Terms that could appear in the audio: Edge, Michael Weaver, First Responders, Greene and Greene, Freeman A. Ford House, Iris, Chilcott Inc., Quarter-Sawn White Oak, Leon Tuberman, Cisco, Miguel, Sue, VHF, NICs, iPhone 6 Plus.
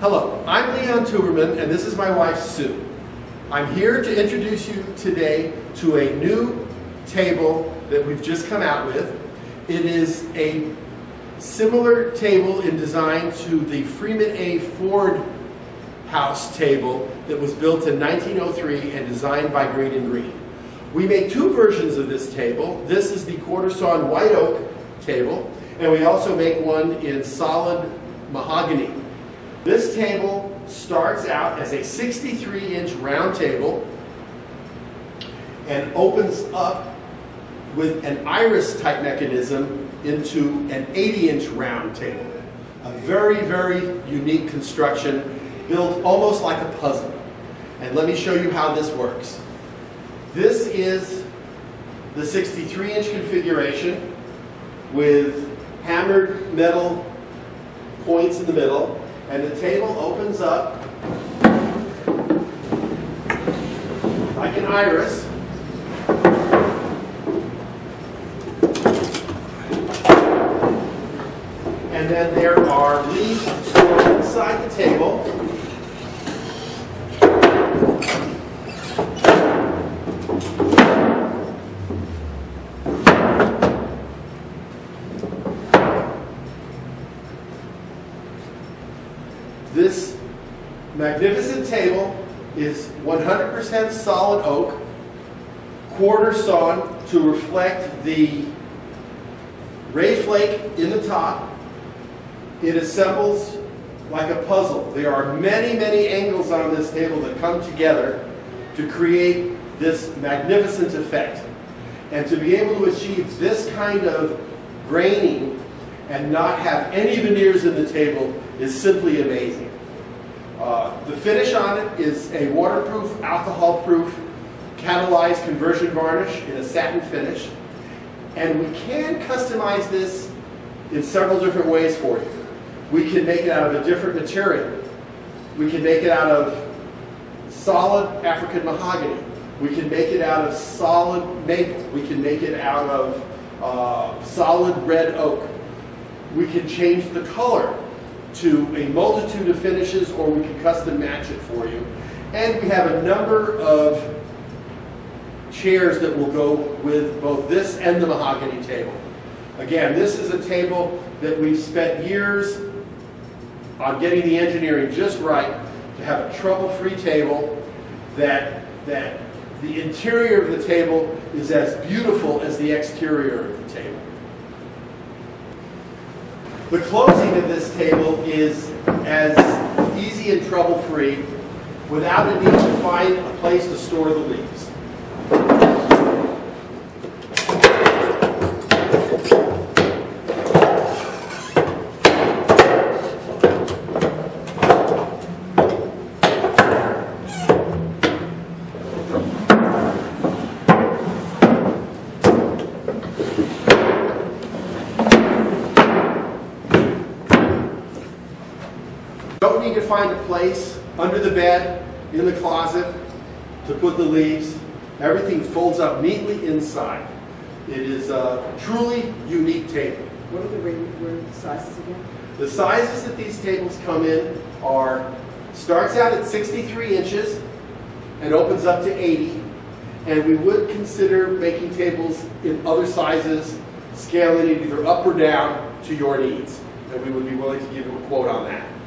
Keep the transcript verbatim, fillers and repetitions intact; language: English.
Hello, I'm Leon Tuberman, and this is my wife, Sue. I'm here to introduce you today to a new table that we've just come out with. It is a similar table in design to the Freeman A. Ford House table that was built in nineteen oh three and designed by Greene and Greene. We make two versions of this table. This is the quarter sawn white oak table, and we also make one in solid mahogany. This table starts out as a sixty-three inch round table and opens up with an Iris type mechanism into an eighty inch round table. A very, very unique construction built almost like a puzzle. And let me show you how this works. This is the sixty-three inch configuration with hammered metal points in the middle, and the table opens up like an iris. And then there are leaves stored inside the table. This magnificent table is one hundred percent solid oak, quarter sawn to reflect the ray flake in the top. It assembles like a puzzle. There are many, many angles on this table that come together to create this magnificent effect. And to be able to achieve this kind of graining and not have any veneers in the table is simply amazing. Uh, the finish on it is a waterproof, alcohol-proof, catalyzed conversion varnish in a satin finish. And we can customize this in several different ways for you. We can make it out of a different material. We can make it out of solid African mahogany. We can make it out of solid maple. We can make it out of uh, solid red oak. We can change the color to a multitude of finishes, or we can custom match it for you. And we have a number of chairs that will go with both this and the mahogany table. Again, this is a table that we've spent years on getting the engineering just right to have a trouble-free table that, that the interior of the table is as beautiful as the exterior of the table. The closing of this table is as easy and trouble-free without a need to find a place to store the leaves. Don't need to find a place under the bed, in the closet, to put the leaves. Everything folds up neatly inside. It is a truly unique table. What are the, what are the sizes again? The sizes that these tables come in are, starts out at sixty-three inches and opens up to eighty. And we would consider making tables in other sizes, scaling it either up or down to your needs. And we would be willing to give you a quote on that.